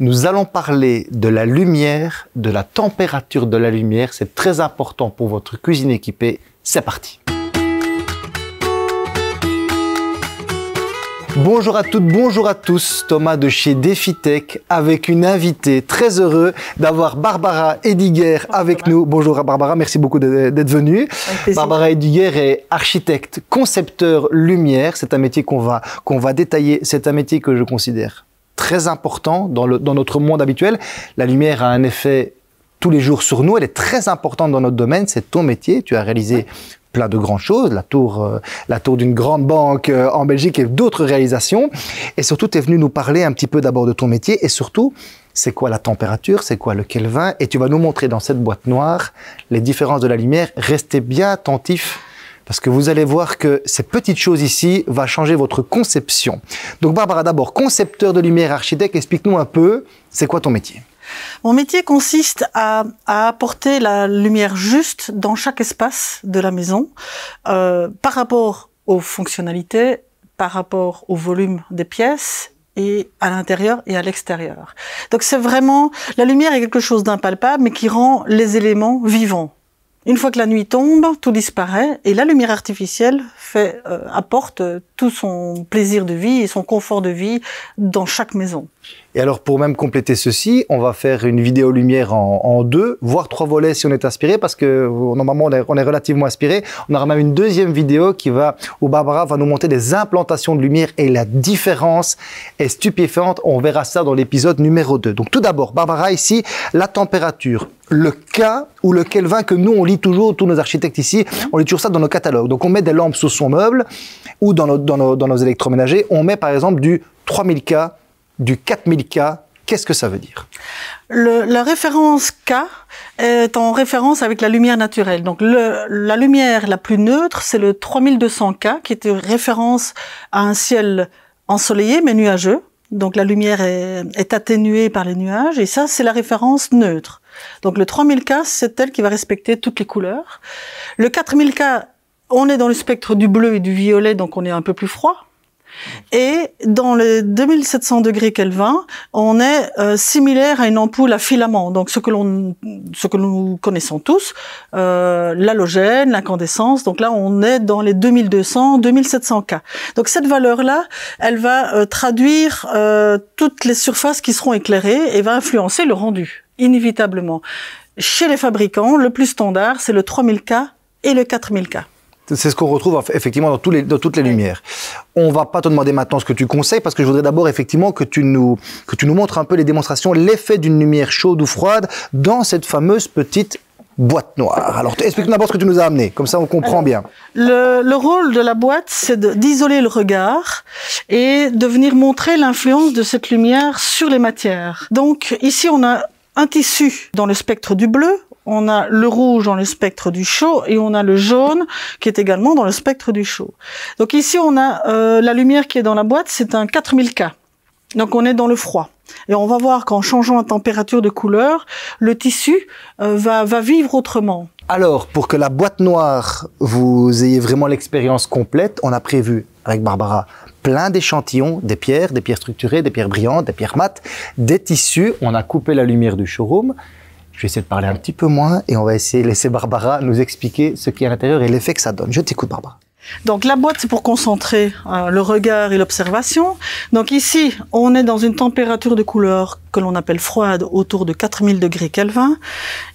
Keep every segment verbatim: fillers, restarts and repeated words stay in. Nous allons parler de la lumière, de la température de la lumière. C'est très important pour votre cuisine équipée. C'est parti! Bonjour à toutes, bonjour à tous, Thomas de chez DEFITEC avec une invitée très heureux d'avoir Barbara Ediger avec bonjour. nous. Bonjour à Barbara, merci beaucoup d'être venue. Barbara Ediger est architecte, concepteur lumière, c'est un métier qu'on va, qu'on va détailler, c'est un métier que je considère très important dans, le, dans notre monde habituel. La lumière a un effet tous les jours sur nous, elle est très importante dans notre domaine, c'est ton métier, tu as réalisé plein de grandes choses, la tour, euh, la tour d'une grande banque euh, en Belgique et d'autres réalisations. Et surtout, tu es venu nous parler un petit peu d'abord de ton métier et surtout, c'est quoi la température, c'est quoi le Kelvin. Et tu vas nous montrer dans cette boîte noire les différences de la lumière. Restez bien attentifs parce que vous allez voir que ces petites choses ici vont changer votre conception. Donc Barbara, d'abord, concepteur de lumière, architecte, explique-nous un peu, c'est quoi ton métier? Mon métier consiste à, à apporter la lumière juste dans chaque espace de la maison, euh, par rapport aux fonctionnalités, par rapport au volume des pièces, et à l'intérieur et à l'extérieur. Donc c'est vraiment, la lumière est quelque chose d'impalpable, mais qui rend les éléments vivants. Une fois que la nuit tombe, tout disparaît et la lumière artificielle fait, euh, apporte tout son plaisir de vie et son confort de vie dans chaque maison. Et alors pour même compléter ceci, on va faire une vidéo lumière en, en deux, voire trois volets si on est inspiré, parce que normalement on est, on est relativement inspiré. On aura même une deuxième vidéo qui va, où Barbara va nous montrer des implantations de lumière et la différence est stupéfiante. On verra ça dans l'épisode numéro deux. Donc tout d'abord, Barbara ici, la température. Le K ou le Kelvin que nous, on lit toujours, tous nos architectes ici, on lit toujours ça dans nos catalogues. Donc, on met des lampes sous son meuble ou dans nos, dans nos, dans nos électroménagers. On met par exemple du trois mille K, du quatre mille K. Qu'est-ce que ça veut dire? Le, la référence K est en référence avec la lumière naturelle. Donc, le, la lumière la plus neutre, c'est le trois mille deux cents K qui est une référence à un ciel ensoleillé mais nuageux. Donc, la lumière est, est atténuée par les nuages et ça, c'est la référence neutre. Donc le trois mille K, c'est elle qui va respecter toutes les couleurs. Le quatre mille K, on est dans le spectre du bleu et du violet, donc on est un peu plus froid. Et dans les deux mille sept cents degrés Kelvin, on est euh, similaire à une ampoule à filament. Donc ce que l'on, ce que nous connaissons tous, euh, l'halogène, l'incandescence. Donc là, on est dans les deux mille deux cents, deux mille sept cents K. Donc cette valeur-là, elle va euh, traduire euh, toutes les surfaces qui seront éclairées et va influencer le rendu. Inévitablement. Chez les fabricants, le plus standard, c'est le trois mille K et le quatre mille K. C'est ce qu'on retrouve effectivement dans, tous les, dans toutes les oui. lumières. On ne va pas te demander maintenant ce que tu conseilles, parce que je voudrais d'abord effectivement que tu, nous, que tu nous montres un peu les démonstrations, l'effet d'une lumière chaude ou froide dans cette fameuse petite boîte noire. Alors, explique-nous d'abord ce que tu nous as amené, comme ça on comprend Alors, bien. Le, le rôle de la boîte, c'est d'isoler le regard et de venir montrer l'influence de cette lumière sur les matières. Donc ici, on a un tissu dans le spectre du bleu, on a le rouge dans le spectre du chaud et on a le jaune qui est également dans le spectre du chaud. Donc ici, on a euh, la lumière qui est dans la boîte, c'est un quatre mille K. Donc on est dans le froid. Et on va voir qu'en changeant la température de couleur, le tissu euh, va, va vivre autrement. Alors, pour que la boîte noire, vous ayez vraiment l'expérience complète, on a prévu, avec Barbara, plein d'échantillons, des pierres, des pierres structurées, des pierres brillantes, des pierres mates, des tissus. On a coupé la lumière du showroom. Je vais essayer de parler un petit peu moins et on va essayer de laisser Barbara nous expliquer ce qu'il y a à l'intérieur et l'effet que ça donne. Je t'écoute, Barbara. Donc la boîte, c'est pour concentrer euh, le regard et l'observation. Donc ici, on est dans une température de couleur que l'on appelle froide, autour de quatre mille degrés Kelvin.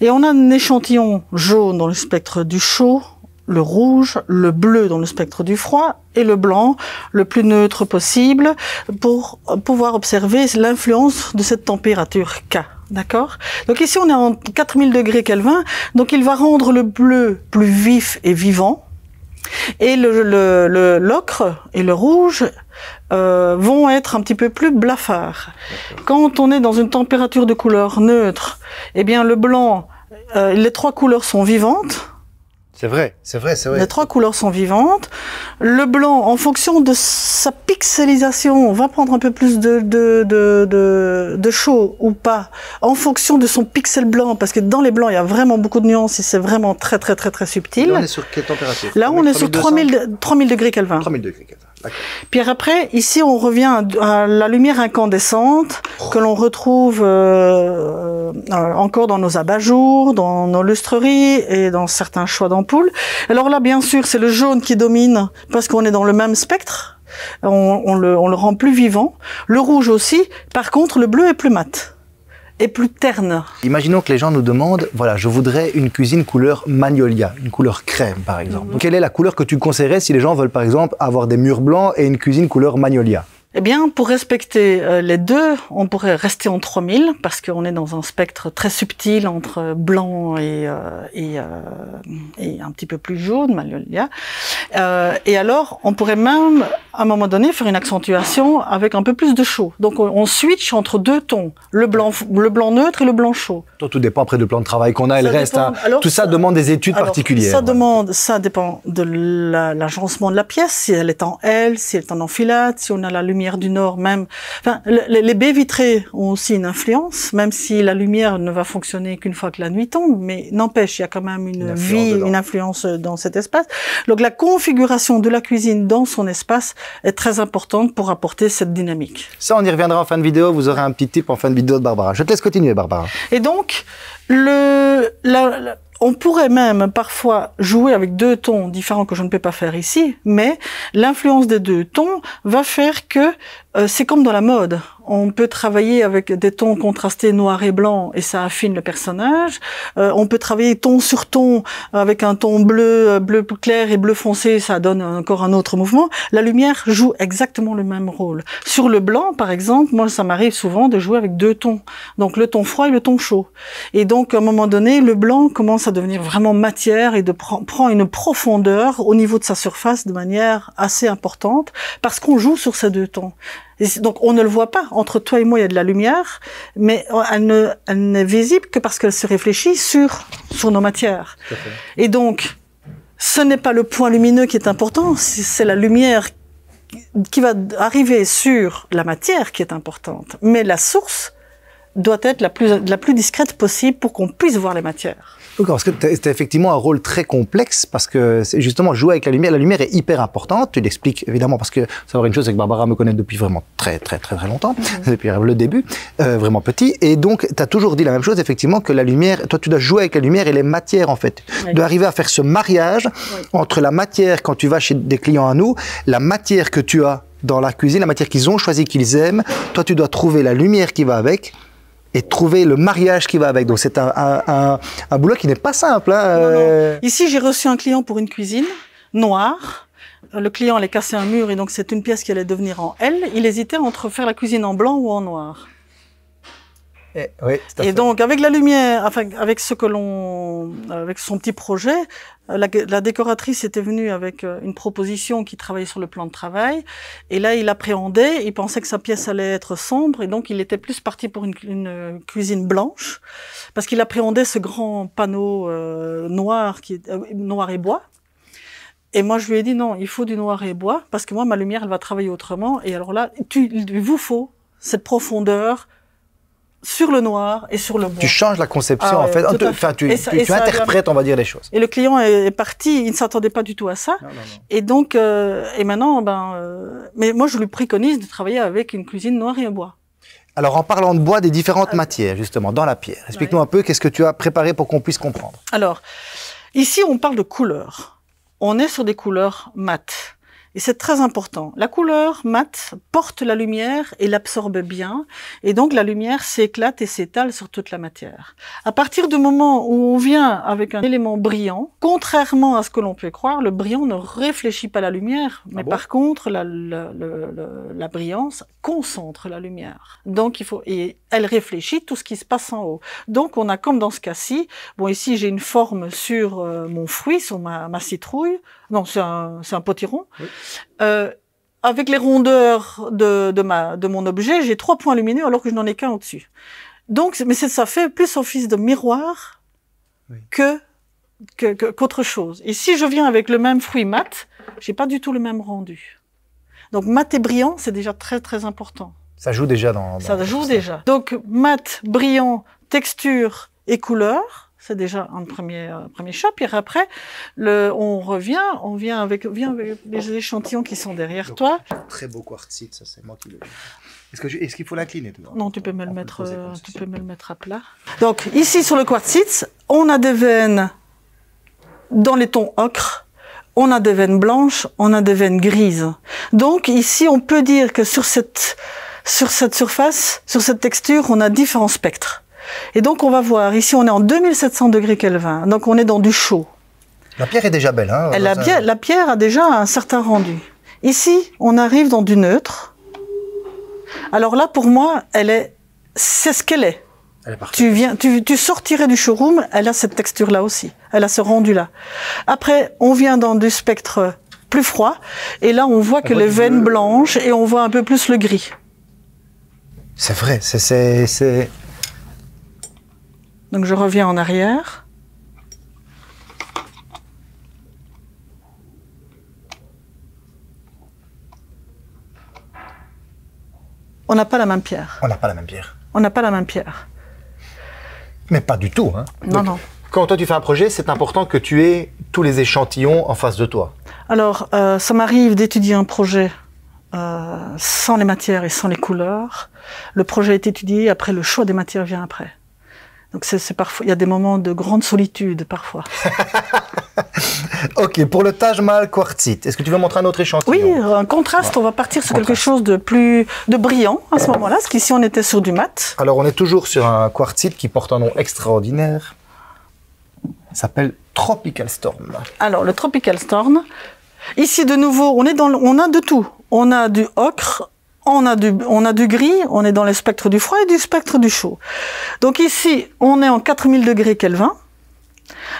Et on a un échantillon jaune dans le spectre du chaud, le rouge, le bleu dans le spectre du froid et le blanc, le plus neutre possible, pour pouvoir observer l'influence de cette température K. D'accord? Donc ici, on est en quatre mille degrés Kelvin. Donc il va rendre le bleu plus vif et vivant. Et le, le, le, l'ocre et le rouge euh, vont être un petit peu plus blafards. Quand on est dans une température de couleur neutre, eh bien le blanc, euh, les trois couleurs sont vivantes. C'est vrai, c'est vrai, c'est vrai. Les trois couleurs sont vivantes. Le blanc, en fonction de sa pixelisation, on va prendre un peu plus de, de, de, de, de chaud ou pas, en fonction de son pixel blanc, parce que dans les blancs, il y a vraiment beaucoup de nuances et c'est vraiment très, très, très, très subtil. Là, on est sur quelle température? Là, on est sur trois mille degrés Kelvin. trois mille degrés Kelvin. Puis après, ici, on revient à la lumière incandescente que l'on retrouve euh, encore dans nos abat-jours, dans nos lustreries et dans certains choix d'ampoules. Alors là, bien sûr, c'est le jaune qui domine parce qu'on est dans le même spectre. On, on, le, on le rend plus vivant. Le rouge aussi. Par contre, le bleu est plus mat et plus terne. Imaginons que les gens nous demandent, voilà, je voudrais une cuisine couleur magnolia, une couleur crème par exemple. Mmh. Quelle est la couleur que tu conseillerais si les gens veulent par exemple avoir des murs blancs et une cuisine couleur magnolia? Eh bien, pour respecter les deux, on pourrait rester en trois mille, parce qu'on est dans un spectre très subtil entre blanc et, euh, et, euh, et un petit peu plus jaune, magnolia. Euh, et alors, on pourrait même, à un moment donné, faire une accentuation avec un peu plus de chaud. Donc, on, on switch entre deux tons, le blanc, le blanc neutre et le blanc chaud. Tout dépend après du plan de travail qu'on a et le reste. Hein. Alors, tout ça, ça demande des études alors, particulières. Ça, ouais. demande, ça dépend de l'agencement de la pièce, si elle est en L, si elle est en enfilade, si on a la lumière du nord même. Enfin, les, les baies vitrées ont aussi une influence, même si la lumière ne va fonctionner qu'une fois que la nuit tombe, mais n'empêche, il y a quand même une, une vie, dedans. une influence dans cet espace. Donc la configuration de la cuisine dans son espace est très importante pour apporter cette dynamique. Ça, on y reviendra en fin de vidéo, vous aurez un petit tip en fin de vidéo de Barbara. Je te laisse continuer, Barbara. Et donc, le... La, la, on pourrait même parfois jouer avec deux tons différents que je ne peux pas faire ici, mais l'influence des deux tons va faire que euh, c'est comme dans la mode. On peut travailler avec des tons contrastés noir et blanc et ça affine le personnage. Euh, on peut travailler ton sur ton avec un ton bleu, bleu clair et bleu foncé, ça donne encore un autre mouvement. La lumière joue exactement le même rôle. Sur le blanc, par exemple, moi ça m'arrive souvent de jouer avec deux tons, donc le ton froid et le ton chaud. Et donc à un moment donné, le blanc commence à devenir vraiment matière et de pr- prend une profondeur au niveau de sa surface de manière assez importante parce qu'on joue sur ces deux tons. Et donc on ne le voit pas, entre toi et moi il y a de la lumière, mais elle ne, elle n'est visible que parce qu'elle se réfléchit sur, sur nos matières. Et donc ce n'est pas le point lumineux qui est important, c'est la lumière qui va arriver sur la matière qui est importante, mais la source doit être la plus, la plus discrète possible pour qu'on puisse voir les matières. Okay, parce que c'est effectivement un rôle très complexe parce que justement jouer avec la lumière, la lumière est hyper importante, tu l'expliques évidemment parce que savoir une chose, c'est que Barbara me connaît depuis vraiment très très très très longtemps, mm-hmm. depuis le début, euh, vraiment petit, et donc tu as toujours dit la même chose effectivement que la lumière, toi tu dois jouer avec la lumière et les matières en fait, oui. d'arriver à faire ce mariage oui. entre la matière quand tu vas chez des clients à nous, la matière que tu as dans la cuisine, la matière qu'ils ont choisie, qu'ils aiment, toi tu dois trouver la lumière qui va avec, et trouver le mariage qui va avec. Donc c'est un, un, un, un boulot qui n'est pas simple. Hein. Non, non. Ici, j'ai reçu un client pour une cuisine noire. Le client allait casser un mur et donc c'est une pièce qui allait devenir en L. Il hésitait entre faire la cuisine en blanc ou en noir. Et, oui, et donc avec la lumière, enfin, avec ce que l'on, avec son petit projet, la, la décoratrice était venue avec une proposition qui travaillait sur le plan de travail. Et là, il appréhendait, il pensait que sa pièce allait être sombre, et donc il était plus parti pour une, une cuisine blanche, parce qu'il appréhendait ce grand panneau euh, noir qui est euh, noir et bois. Et moi, je lui ai dit non, il faut du noir et bois, parce que moi, ma lumière, elle va travailler autrement. Et alors là, tu, il vous faut cette profondeur. Sur le noir et sur le bois. Tu changes la conception, ah, en fait. Enfin, tu, ça, tu, tu interprètes, on va dire, les choses. Et le client est parti, il ne s'attendait pas du tout à ça. Non, non, non. Et donc, euh, et maintenant, ben, euh, mais moi, je lui préconise de travailler avec une cuisine noire et un bois. Alors, en parlant de bois, des différentes ah, matières, justement, dans la pierre. Explique-nous ouais. un peu, qu'est-ce que tu as préparé pour qu'on puisse comprendre? Alors, ici, on parle de couleurs. On est sur des couleurs mates. Et c'est très important. La couleur mate porte la lumière et l'absorbe bien. Et donc, la lumière s'éclate et s'étale sur toute la matière. À partir du moment où on vient avec un élément brillant, contrairement à ce que l'on peut croire, le brillant ne réfléchit pas la lumière. Mais ah bon? Par contre, la, la, la, la, la brillance concentre la lumière. Donc, il faut, et elle réfléchit tout ce qui se passe en haut. Donc, on a comme dans ce cas-ci, bon, ici, j'ai une forme sur euh, mon fruit, sur ma, ma citrouille. Non, c'est un, c'est un potiron. Oui. Euh, avec les rondeurs de, de, ma, de mon objet, j'ai trois points lumineux alors que je n'en ai qu'un au-dessus. Donc, mais ça fait plus office de miroir oui. que, que, que, qu'autre chose. Et si je viens avec le même fruit mat, j'ai pas du tout le même rendu. Donc, mat et brillant, c'est déjà très, très important. Ça joue déjà dans... dans ça joue ça. déjà. Donc, mat, brillant, texture et couleur. C'est déjà un premier, euh, premier choix. Puis après, le, on revient, on vient avec, vient avec les échantillons qui sont derrière donc, toi. Très beau quartzite, ça c'est moi qui le... Est-ce que je... Est-ce qu'il faut l'incliner toujours ? Non, tu peux me le mettre, euh, tu peux me le mettre à plat. Donc ici sur le quartzite, on a des veines dans les tons ocre, on a des veines blanches, on a des veines grises. Donc ici, on peut dire que sur cette, sur cette surface, sur cette texture, on a différents spectres. Et donc on va voir, ici on est en deux mille sept cents degrés Kelvin, donc on est dans du chaud. La pierre est déjà belle, hein? La pierre, la pierre a déjà un certain rendu. Ici, on arrive dans du neutre. Alors là, pour moi, elle est, c'est ce qu'elle est. Elle est parfaite. Tu viens, tu, tu sortirais du showroom, elle a cette texture-là aussi, elle a ce rendu-là. Après, on vient dans du spectre plus froid, et là on voit que les veines blanches, et on voit un peu plus le gris. C'est vrai, c'est... Donc je reviens en arrière. On n'a pas la même pierre. On n'a pas la même pierre. On n'a pas la même pierre. Mais pas du tout, hein. Non, donc, non. Quand toi tu fais un projet, c'est important que tu aies tous les échantillons en face de toi. Alors, euh, ça m'arrive d'étudier un projet euh, sans les matières et sans les couleurs. Le projet est étudié, après le choix des matières vient après. Donc c'est parfois, il y a des moments de grande solitude parfois. Ok, pour le Taj Mahal Quartzite, est-ce que tu veux montrer un autre échantillon? Oui, un contraste, voilà. On va partir sur contraste. Quelque chose de plus de brillant à ce moment-là, parce qu'ici on était sur du mat. Alors on est toujours sur un quartzite qui porte un nom extraordinaire, il s'appelle Tropical Storm. Alors le Tropical Storm, ici de nouveau, on, est dans le, on a de tout, on a du ocre, On a, du, on a du gris, on est dans le spectre du froid et du spectre du chaud. Donc ici, on est en quatre mille degrés Kelvin.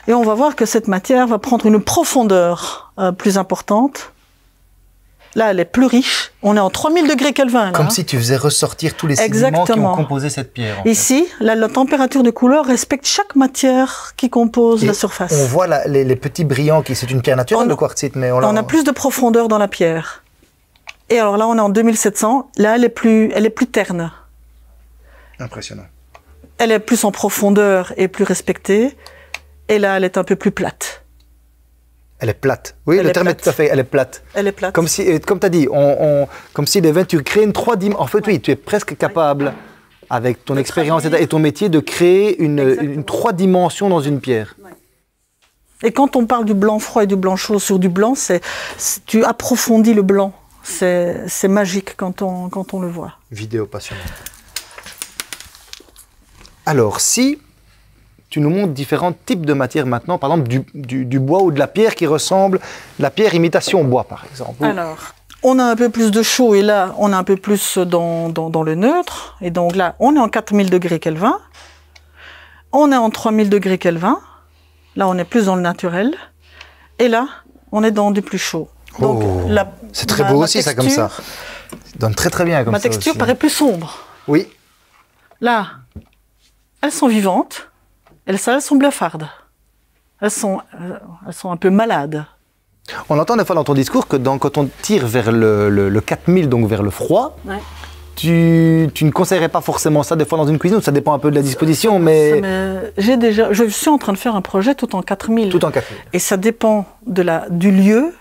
Et on va voir que cette matière va prendre une profondeur euh, plus importante. Là, elle est plus riche. On est en trois mille degrés Kelvin. Là. Comme si tu faisais ressortir tous les sédiments qui ont composé cette pierre. En ici, fait. Là, la température de couleur respecte chaque matière qui compose et la surface. On voit la, les, les petits brillants, qui c'est une pierre naturelle, on, le quartzite. Mais on, on a plus de profondeur dans la pierre. Et alors là, on est en deux mille sept cents. Là, elle est plus, elle est plus terne. Impressionnant. Elle est plus en profondeur et plus respectée. Et là, elle est un peu plus plate. Elle est plate. Oui, elle le est terme plate. Est tout à fait. Elle est plate. Elle est plate. Comme si, comme tu as dit, on, on, comme si les veines, tu crées une trois dimensions. En fait, oui, tu es presque capable, avec ton expérience et ton métier, de créer une, une trois dimensions dans une pierre. Ouais. Et quand on parle du blanc froid et du blanc chaud sur du blanc, c'est, tu approfondis le blanc. C'est magique quand on, quand on le voit. Vidéo passionnante. Alors, si tu nous montres différents types de matières maintenant, par exemple du, du, du bois ou de la pierre qui ressemble, la pierre imitation bois par exemple. Alors, on a un peu plus de chaud et là, on a un peu plus dans, dans, dans le neutre. Et donc là, on est en quatre mille degrés Kelvin. On est en trois mille degrés Kelvin. Là, on est plus dans le naturel. Et là, on est dans du plus chaud. Oh, c'est très beau aussi, ça, comme ça. Ça donne très, très bien, comme ça. Ma texture paraît plus sombre. Oui. Là, elles sont vivantes. Elles, elles sont blafardes. Elles sont, elles sont un peu malades. On entend des fois dans ton discours que dans, quand on tire vers le, le, le quatre mille, donc vers le froid, ouais. tu, tu ne conseillerais pas forcément ça des fois dans une cuisine. Ça dépend un peu de la disposition, ça, mais... mais j'ai déjà, je suis en train de faire un projet tout en quatre mille. Tout en quatre mille. Et ça dépend de la, du lieu...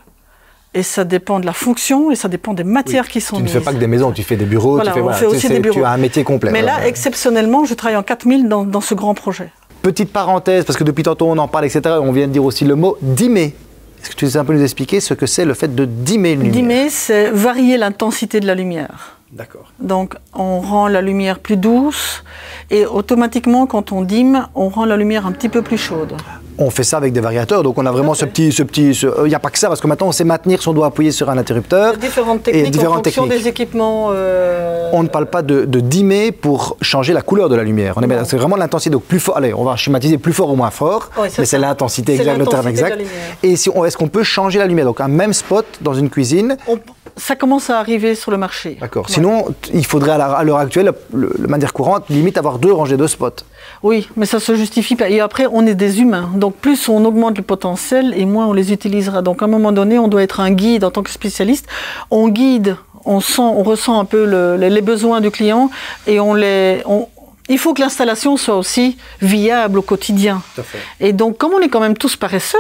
Et ça dépend de la fonction et ça dépend des matières oui, qui sont mises. Tu ne fais pas que des maisons, tu fais des bureaux, voilà, tu, fais, voilà, fait aussi des bureaux. Tu as un métier complet. Mais là, ouais. Exceptionnellement, je travaille en quatre mille dans, dans ce grand projet. Petite parenthèse, parce que depuis tantôt on en parle, et cetera. On vient de dire aussi le mot « dimmer ». Est-ce que tu peux un peu nous expliquer ce que c'est le fait de dimmer une lumière? Dimmer, c'est varier l'intensité de la lumière. D'accord. Donc, on rend la lumière plus douce et automatiquement, quand on dîme, on rend la lumière un petit peu plus chaude. On fait ça avec des variateurs, donc on a vraiment okay. ce petit... ce petit, ce... Il n'y a pas que ça, parce que maintenant, on sait maintenir si on doit appuyer sur un interrupteur. Il y a différentes techniques et différentes en fonction techniques. Des équipements... Euh... On ne parle pas de, de dimmer pour changer la couleur de la lumière. C'est vraiment l'intensité, donc plus fort... Allez, on va schématiser plus fort ou moins fort, ouais, mais c'est l'intensité exacte, le terme exact. Et si on... est-ce qu'on peut changer la lumière? Donc, un même spot dans une cuisine... On... Ça commence à arriver sur le marché. D'accord. Ouais. Sinon, il faudrait à l'heure actuelle, de manière courante, limite avoir deux rangées de spots. Oui, mais ça se justifie pas. Et après, on est des humains. Donc, plus on augmente le potentiel et moins on les utilisera. Donc, à un moment donné, on doit être un guide en tant que spécialiste. On guide, on sent, on ressent un peu le, les besoins du client et on les... On, il faut que l'installation soit aussi viable au quotidien. Tout à fait. Et donc, comme on est quand même tous paresseux,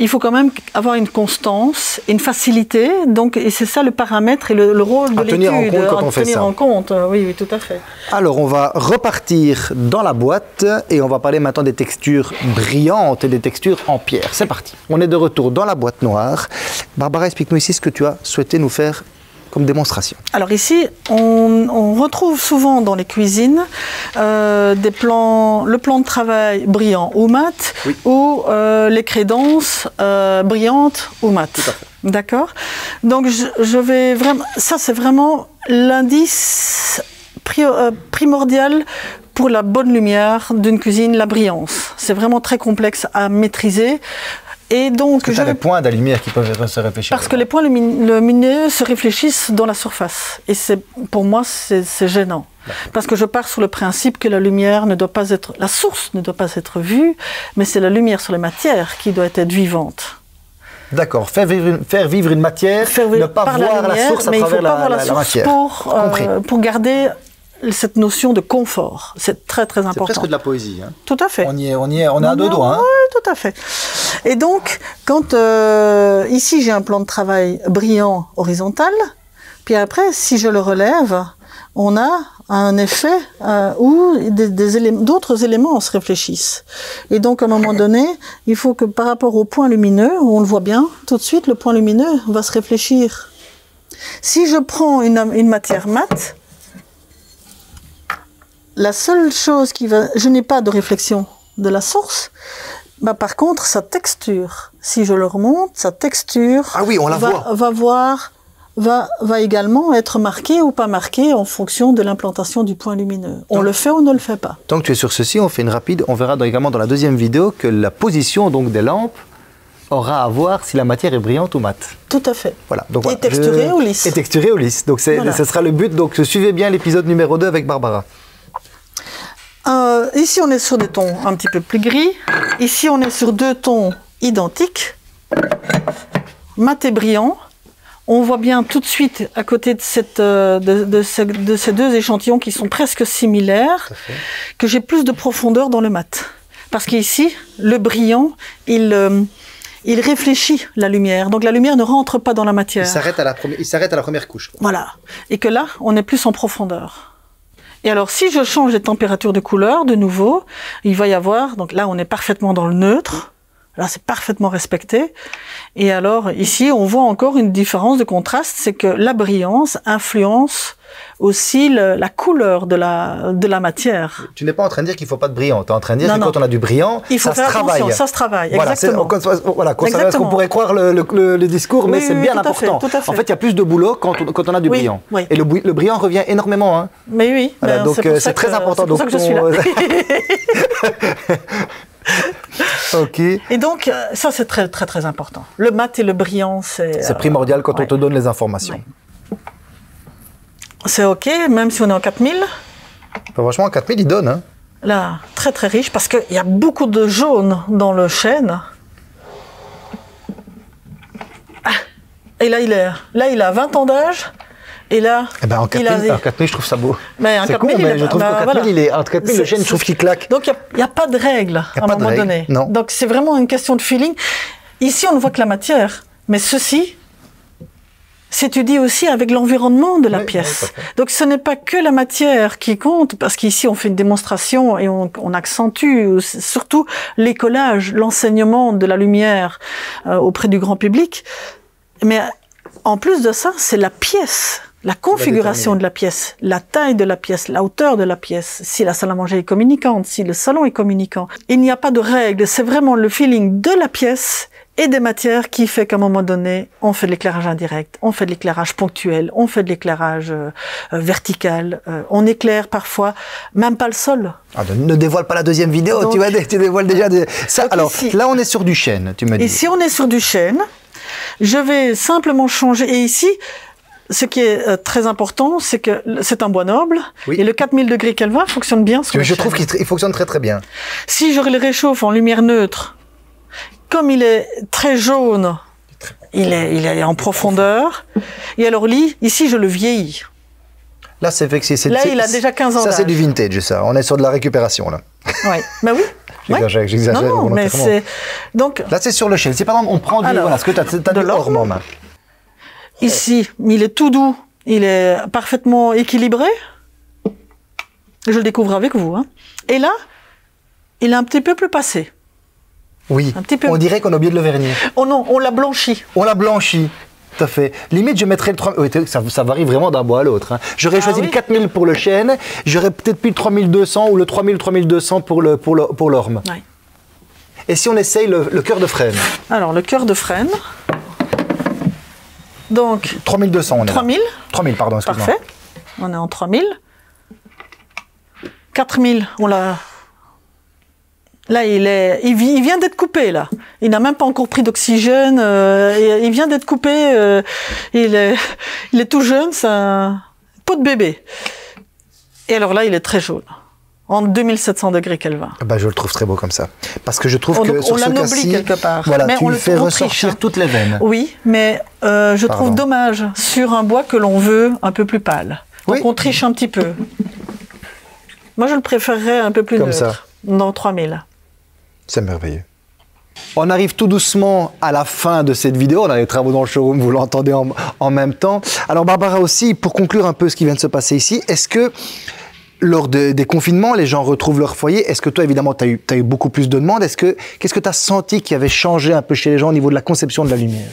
il faut quand même avoir une constance, une facilité, donc, et c'est ça le paramètre et le, le rôle de l'étude, à tenir en compte quand on fait ça. À tenir en compte, oui, oui, tout à fait. Alors, on va repartir dans la boîte et on va parler maintenant des textures brillantes et des textures en pierre. C'est parti. On est de retour dans la boîte noire. Barbara, explique-nous ici ce que tu as souhaité nous faire comme démonstration. Alors ici, on, on retrouve souvent dans les cuisines euh, des plans, le plan de travail brillant ou mat, oui, ou euh, les crédences euh, brillantes ou mat. D'accord. Donc je, je vais vraiment, ça c'est vraiment l'indice prior, euh, primordial pour la bonne lumière d'une cuisine, la brillance. C'est vraiment très complexe à maîtriser. Et donc, parce que je... les points de la lumière qui peuvent se réfléchir. Parce que les points lumineux se réfléchissent dans la surface. Et pour moi, c'est gênant. Parce que je pars sur le principe que la lumière ne doit pas être... La source ne doit pas être vue, mais c'est la lumière sur les matières qui doit être vivante. D'accord. Faire vivre une, faire vivre une matière, faire vivre, ne pas voir la, lumière, la source à mais travers il faut pas la, la, la, la matière. Pour, euh, pour garder... cette notion de confort, c'est très très important. C'est presque de la poésie. Hein. Tout à fait. On y est, on y est, on est à deux doigts. Hein. Oui, tout à fait. Et donc, quand euh, ici j'ai un plan de travail brillant horizontal, puis après, si je le relève, on a un effet euh, où d'autres éléments se réfléchissent. Et donc, à un moment donné, il faut que par rapport au point lumineux, on le voit bien, tout de suite, le point lumineux va se réfléchir. Si je prends une, une matière mate, la seule chose qui va... Je n'ai pas de réflexion de la source. Bah, par contre, sa texture, si je le remonte, sa texture ah oui, on la va, voit. va, voir, va, va également être marquée ou pas marquée en fonction de l'implantation du point lumineux. On donc, le fait ou on ne le fait pas. Tant que tu es sur ceci, on fait une rapide. On verra également dans la deuxième vidéo que la position donc, des lampes aura à voir si la matière est brillante ou mate. Tout à fait. Voilà. Donc, voilà. Et texturée je... ou lisse. Et texturée ou lisse. Donc, voilà. Ce sera le but. Donc, suivez bien l'épisode numéro deux avec Barbara. Euh, ici, on est sur des tons un petit peu plus gris. Ici, on est sur deux tons identiques, mat et brillant. On voit bien tout de suite à côté de, cette, de, de, ce, de ces deux échantillons qui sont presque similaires, que j'ai plus de profondeur dans le mat. Parce qu'ici, le brillant, il... Euh, il réfléchit la lumière, donc la lumière ne rentre pas dans la matière. Il s'arrête à la, il s'arrête à la première couche. Voilà. Et que là, on est plus en profondeur. Et alors, si je change les températures de couleur, de nouveau, il va y avoir... Donc là, on est parfaitement dans le neutre. Là, c'est parfaitement respecté. Et alors, ici, on voit encore une différence de contraste. C'est que la brillance influence aussi le, la couleur de la, de la matière. Tu n'es pas en train de dire qu'il ne faut pas de brillant. Tu es en train de dire non, que non. Quand on a du brillant, il faut ça, faire se attention, ça se travaille. Voilà, exactement. On, voilà, on pourrait croire le, le, le, le discours, mais oui, c'est oui, bien important. Fait, fait. En fait, il y a plus de boulot quand on, quand on a du oui, brillant. Oui. Et le, le brillant revient énormément. Hein. Mais oui. Voilà, ben, donc, c'est euh, très important. C'est pour donc, ça que ton... je suis là. Okay. Et donc, ça, c'est très, très, très important. Le mat et le brillant, c'est... C'est euh, primordial quand ouais. on te donne les informations. Ouais. C'est OK, même si on est en quatre mille. Bah, franchement, en quatre mille, il donne. Hein. Là, très, très riche, parce qu'il y a beaucoup de jaune dans le chêne. Ah, et là, il est, là, il a vingt ans d'âge. Et là, eh ben en quatre mille, je trouve ça beau. C'est con, mais je trouve qu'en quatre mille, le chêne, je trouve qu'il claque. Donc, il n'y a, a pas de règle à un moment règle, donné. Non. Donc, c'est vraiment une question de feeling. Ici, on ne voit que la matière. Mais ceci s'étudie aussi avec l'environnement de la oui, pièce. Oui, donc, ce n'est pas que la matière qui compte, parce qu'ici, on fait une démonstration et on, on accentue surtout les collages, l'enseignement de la lumière euh, auprès du grand public. Mais en plus de ça, c'est la pièce. La configuration de la pièce, la taille de la pièce, la hauteur de la pièce, si la salle à manger est communicante, si le salon est communicant. Il n'y a pas de règle, c'est vraiment le feeling de la pièce et des matières qui fait qu'à un moment donné, on fait de l'éclairage indirect, on fait de l'éclairage ponctuel, on fait de l'éclairage euh, vertical, euh, on éclaire parfois, même pas le sol. Ah, ne dévoile pas la deuxième vidéo, donc, tu, vois, tu dévoiles déjà des... ça. Alors ici, là, on est sur du chêne, tu m'as dit. Ici, on est sur du chêne. Je vais simplement changer, et ici... Ce qui est euh, très important, c'est que c'est un bois noble, oui, et le quatre mille degrés Kelvin fonctionne bien sur le chêne. Je trouve qu'il fonctionne très très bien. Si je le réchauffe en lumière neutre, comme il est très jaune, il est, il est en il est profondeur, profond. Et alors ici je le vieillis. Là, c'est fait que c'est... Là, il a déjà quinze ans. Ça, c'est du vintage, ça. On est sur de la récupération, là. Oui, bah oui. J'exagère, j'exagère. Non, non, mais c'est... Donc... Là, c'est sur le chêne. Si par exemple, on prend du... Alors, voilà, ce que tu as, as de l'or en main. Ici, il est tout doux. Il est parfaitement équilibré. Je le découvre avec vous. Hein. Et là, il est un petit peu plus passé. Oui, un petit peu... on dirait qu'on a oublié de le vernir. Oh non, on l'a blanchi. On l'a blanchi. Tout à fait. Limite, je mettrais le trois... Oui, ça, ça varie vraiment d'un bois à l'autre. Hein. J'aurais ah choisi oui. le quatre mille pour le chêne, j'aurais peut-être plus le trois mille deux cents ou le trois mille trois mille deux cents pour l'orme. Pour le, pour oui. Et si on essaye le, le cœur de frêne? Alors, le cœur de frêne. Donc... trois mille deux cents, on est trois mille là. trois mille, pardon, excuse-moi. Parfait. On est en trois mille. quatre mille, on l'a... Là, il, est, il, il vient d'être coupé, là. Il n'a même pas encore pris d'oxygène. Euh, il vient d'être coupé. Euh, il, est, il est tout jeune, c'est un pot de bébé. Et alors là, il est très jaune. En deux mille sept cents degrés Kelvin. Bah, je le trouve très beau comme ça. Parce que je trouve on, que on sur ce cas-ci, quelque part. Voilà, mais tu on le fais ressortir triche. toutes les veines. Oui, mais euh, je Pardon. trouve dommage sur un bois que l'on veut un peu plus pâle. Donc oui. on triche un petit peu. Moi, je le préférerais un peu plus comme neutre. Comme ça. Dans trois mille. C'est merveilleux. On arrive tout doucement à la fin de cette vidéo. On a les travaux dans le showroom, vous l'entendez en, en même temps. Alors Barbara aussi, pour conclure un peu ce qui vient de se passer ici, est-ce que lors de, des confinements, les gens retrouvent leur foyer? Est-ce que toi, évidemment, tu as eu, t'as eu beaucoup plus de demandes? Est-ce que, qu'est-ce que tu as senti qui avait changé un peu chez les gens au niveau de la conception de la lumière?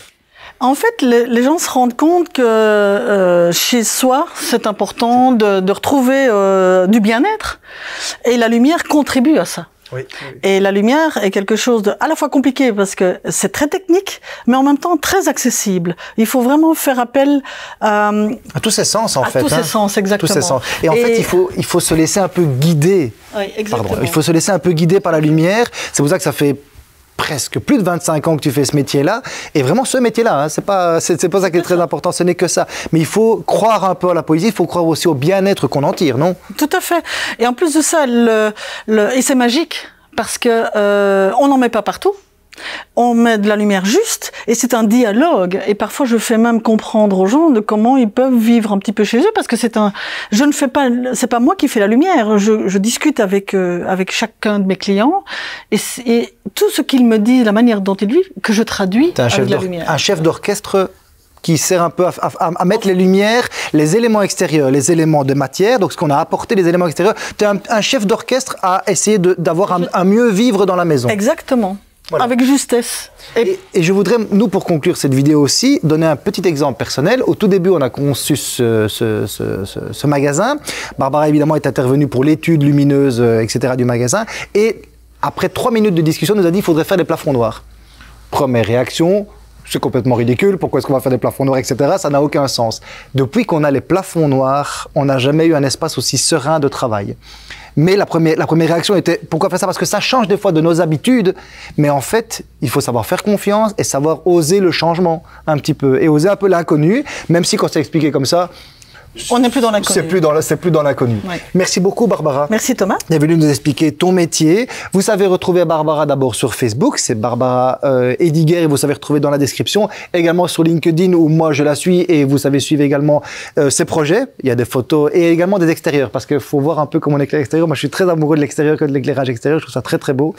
En fait, les, les gens se rendent compte que euh, chez soi, c'est important de, de retrouver euh, du bien-être. Et la lumière contribue à ça. Oui, oui. Et la lumière est quelque chose de à la fois compliqué parce que c'est très technique, mais en même temps très accessible. Il faut vraiment faire appel euh, à tous ses sens en à fait. À tous hein. ses sens, exactement. Tous ses sens. Et en Et... fait, il faut il faut se laisser un peu guider. Oui, exactement. Pardon. Il faut se laisser un peu guider par la lumière. C'est pour ça que ça fait presque plus de vingt-cinq ans que tu fais ce métier-là, et vraiment ce métier-là, hein, c'est pas, c'est pas ça qui est très important, ce n'est que ça. Mais il faut croire un peu à la poésie, il faut croire aussi au bien-être qu'on en tire, non? Tout à fait. Et en plus de ça, le, le, et c'est magique, parce que euh, on n'en met pas partout. On met de la lumière juste et c'est un dialogue. Et parfois, je fais même comprendre aux gens de comment ils peuvent vivre un petit peu chez eux, parce que c'est un. Je ne fais pas. C'est pas moi qui fais la lumière. Je, je discute avec euh, avec chacun de mes clients et, et tout ce qu'ils me disent, la manière dont ils vivent, que je traduis avec la lumière. Un chef d'orchestre qui sert un peu à, à, à mettre les lumières, les éléments extérieurs, les éléments de matière, donc ce qu'on a apporté, les éléments extérieurs. Tu es un, un chef d'orchestre à essayer d'avoir un, un mieux vivre dans la maison. Exactement. Voilà. Avec justesse. Et... Et, et je voudrais, nous, pour conclure cette vidéo aussi, donner un petit exemple personnel. Au tout début, on a conçu ce, ce, ce, ce, ce magasin. Barbara, évidemment, est intervenue pour l'étude lumineuse, et cetera du magasin. Et après trois minutes de discussion, on nous a dit qu'il faudrait faire des plafonds noirs. Première réaction, c'est complètement ridicule. Pourquoi est-ce qu'on va faire des plafonds noirs, et cetera. Ça n'a aucun sens. Depuis qu'on a les plafonds noirs, on n'a jamais eu un espace aussi serein de travail. Mais la première, la première réaction était, pourquoi faire ça? Parce que ça change des fois de nos habitudes. Mais en fait, il faut savoir faire confiance et savoir oser le changement un petit peu. Et oser un peu l'inconnu, même si quand c'est expliqué comme ça, on n'est plus dans l'inconnu. C'est plus dans, c'est plus dans l'inconnu. Ouais. Merci beaucoup, Barbara. Merci, Thomas. D'être venue nous expliquer ton métier. Vous savez retrouver Barbara d'abord sur Facebook, c'est Barbara euh, Ediger, et vous savez retrouver dans la description. Également sur LinkedIn, où moi je la suis, et vous savez suivre également euh, ses projets. Il y a des photos et également des extérieurs, parce qu'il faut voir un peu comment on éclaire l'extérieur. Moi, je suis très amoureux de l'extérieur, que de l'éclairage extérieur. Je trouve ça très, très beau.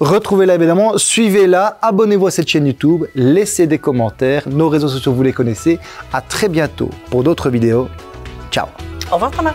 Retrouvez-la, évidemment. Suivez-la. Abonnez-vous à cette chaîne YouTube. Laissez des commentaires. Nos réseaux sociaux, vous les connaissez. À très bientôt pour d'autres vidéos. Ciao. Au revoir, Thomas.